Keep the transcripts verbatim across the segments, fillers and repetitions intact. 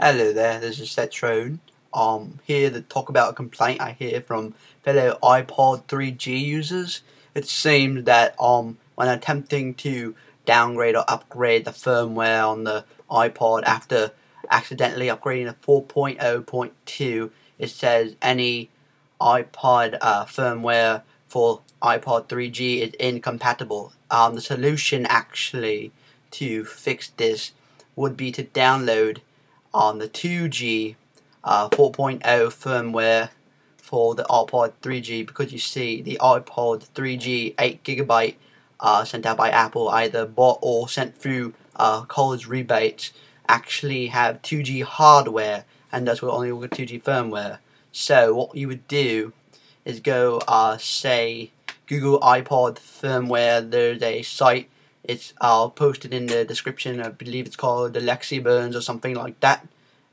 Hello there, this is Setrone. Um, here to talk about a complaint I hear from fellow iPod three G users. It seems that um, when attempting to downgrade or upgrade the firmware on the iPod after accidentally upgrading to four point oh point two, it says any iPod uh, firmware for iPod three G is incompatible. Um, the solution actually to fix this would be to download on the two G uh, four point oh firmware for the iPod three G, because you see the iPod three G eight gigabyte uh, sent out by Apple, either bought or sent through uh, college rebates, actually have two G hardware and that's only with two G firmware. So what you would do is go uh, say Google iPod firmware. There's a site, it's uh, posted in the description, I believe it's called the Felixbruns or something like that.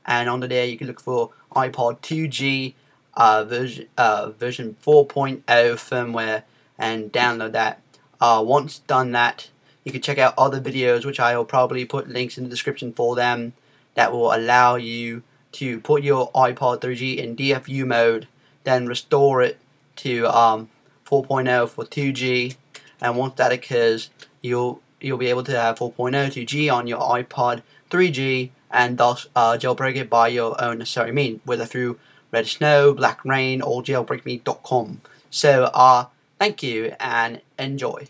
And under there you can look for iPod two G uh, version, uh, version four point oh firmware and download that. Uh, once done that, you can check out other videos which I will probably put links in the description for them, that will allow you to put your iPod three G in D F U mode, then restore it to um, four point oh for two G, and once that occurs you'll you'll be able to have four point oh two G on your iPod three G, and thus uh, jailbreak it by your own necessary means, whether through Redsn0w, Blackra one n, or jailbreak me dot com. So uh, thank you and enjoy.